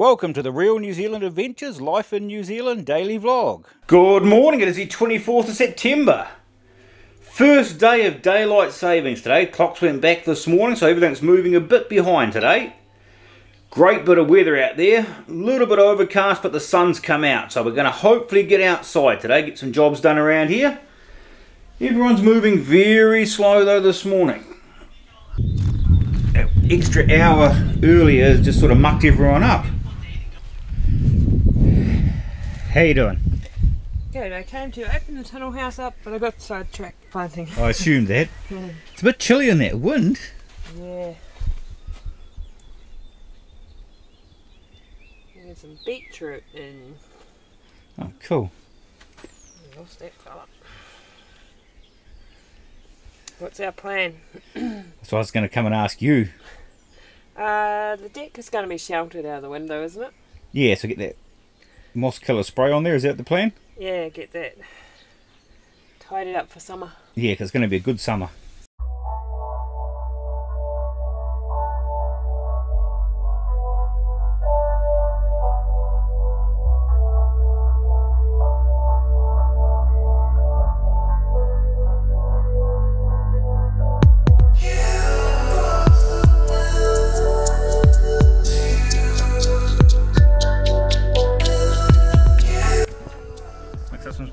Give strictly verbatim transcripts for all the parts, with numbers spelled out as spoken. Welcome to the Real New Zealand Adventures Life in New Zealand Daily Vlog. Good morning, it is the twenty-fourth of September. First day of daylight savings today. Clocks went back this morning, so everything's moving a bit behind today. Great bit of weather out there. A little bit overcast, but the sun's come out. So we're going to hopefully get outside today, get some jobs done around here. Everyone's moving very slow though this morning. That extra hour earlier just sort of mucked everyone up. How you doing? Good, I came to open the tunnel house up, but I got sidetracked planting. I assumed that. Yeah. It's a bit chilly in that wind. Yeah. There's some beetroot in. Oh, cool. I lost that fella. What's our plan? That's what I was going to come and ask you. Uh, the deck is going to be sheltered out of the window, isn't it? Yeah, so get that moss killer spray on there, is that the plan? Yeah, get that tied it up for summer. Yeah, because it's going to be a good summer.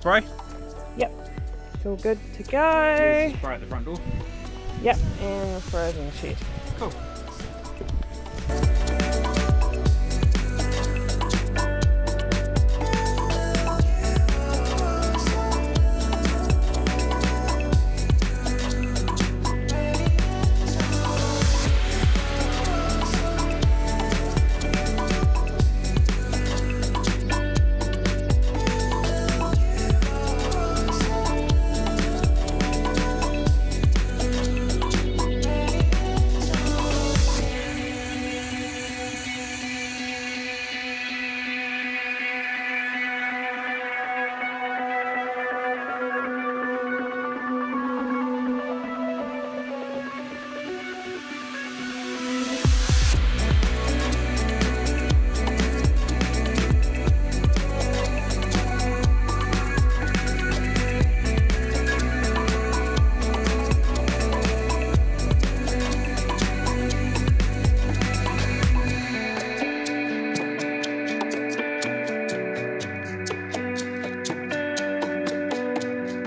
Spray? Yep, it's all good to go. Spray at the front door. Yep, and frozen shit. Cool.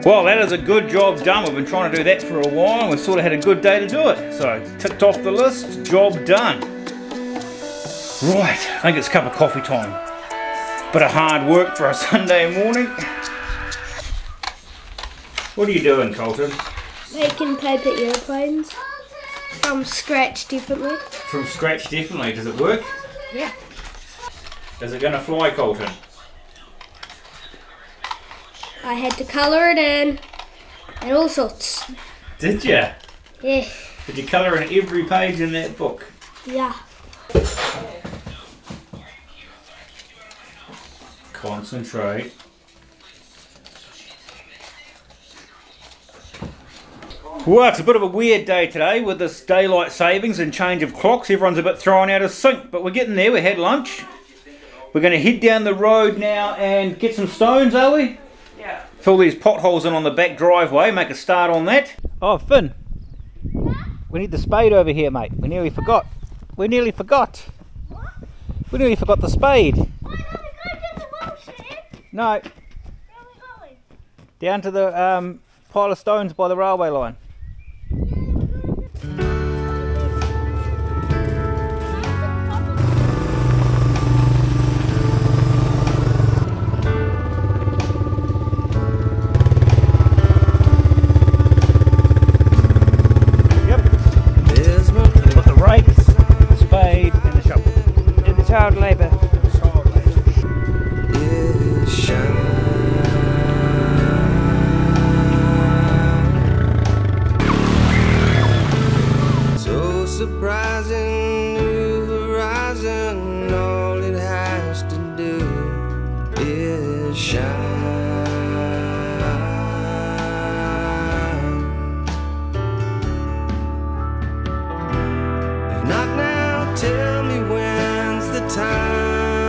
Well, that is a good job done. We've been trying to do that for a while and we've sort of had a good day to do it. So, ticked off the list, job done. Right, I think it's a cup of coffee time. Bit of hard work for a Sunday morning. What are you doing, Colton? Making paper airplanes. From scratch, definitely. From scratch, definitely. Does it work? Yeah. Is it going to fly, Colton? I had to colour it in, and all sorts. Did you? Yeah. Did you colour in every page in that book? Yeah. Concentrate. Well, it's a bit of a weird day today with this daylight savings and change of clocks. Everyone's a bit thrown out of sync, but we're getting there. We had lunch. We're going to head down the road now and get some stones, are we? Yeah. Fill these potholes in on the back driveway, make a start on that. Oh, Finn. What? We need the spade over here, mate. We nearly forgot. We nearly forgot. What? We nearly forgot the spade. Why don't we go get the ball, Shane? No. Where are we going? Down to the um, pile of stones by the railway line. Knock now, tell me when's the time.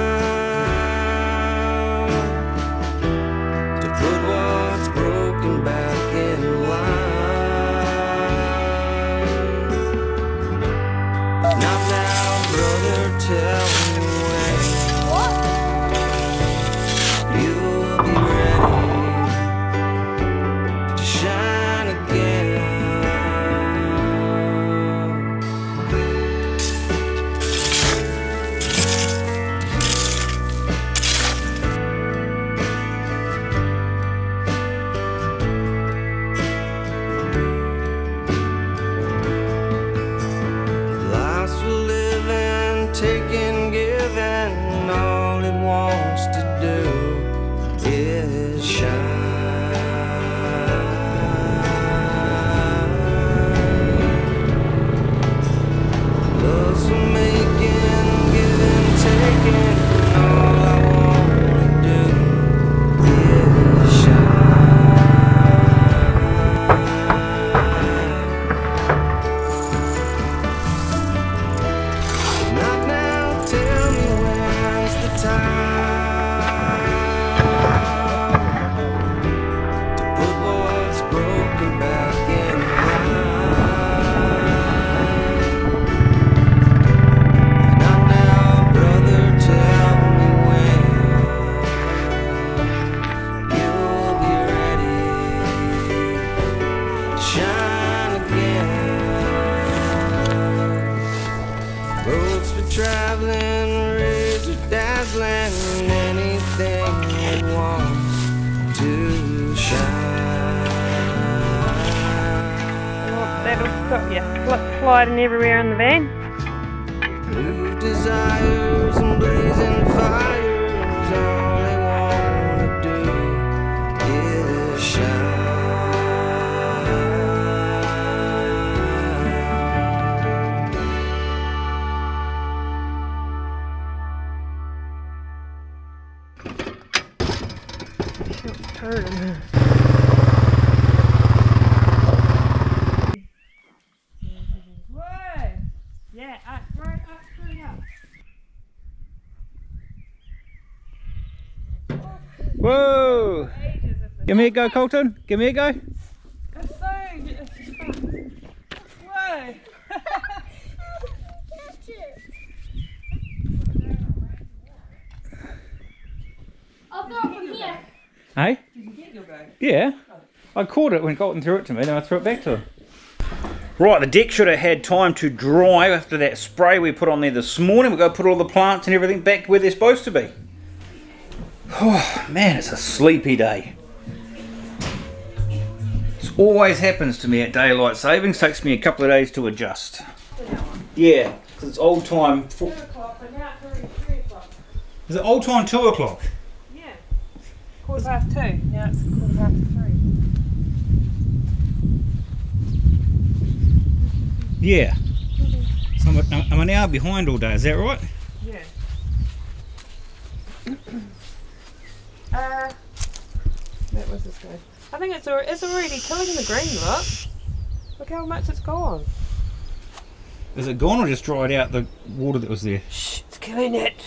everything you want to shine. Oh, that'll stop you flip sliding everywhere in the van. Blue desires and blazing fires, all they want to do is shine. Whoa! Give me a go, Colton. Give me a go. It's so slow. I'll throw it from here. Hey? Did you get your go? Yeah. I caught it when Colton threw it to me, then I threw it back to him. Right, the deck should have had time to dry after that spray we put on there this morning. We're going to put all the plants and everything back where they're supposed to be. Oh man, it's a sleepy day. This always happens to me at daylight savings, takes me a couple of days to adjust. Yeah, because it's old time. Two o'clock, but now it's already three o'clock. Is it old time two o'clock? Yeah. Quarter past two, now it's quarter past three. Yeah. So I'm, a, I'm an hour behind all day, is that right? Yeah. Uh, that was this guy. I think it's, it's already killing the green, look. Look how much it's gone. Is it gone or just dried out the water that was there? Shh, it's killing it.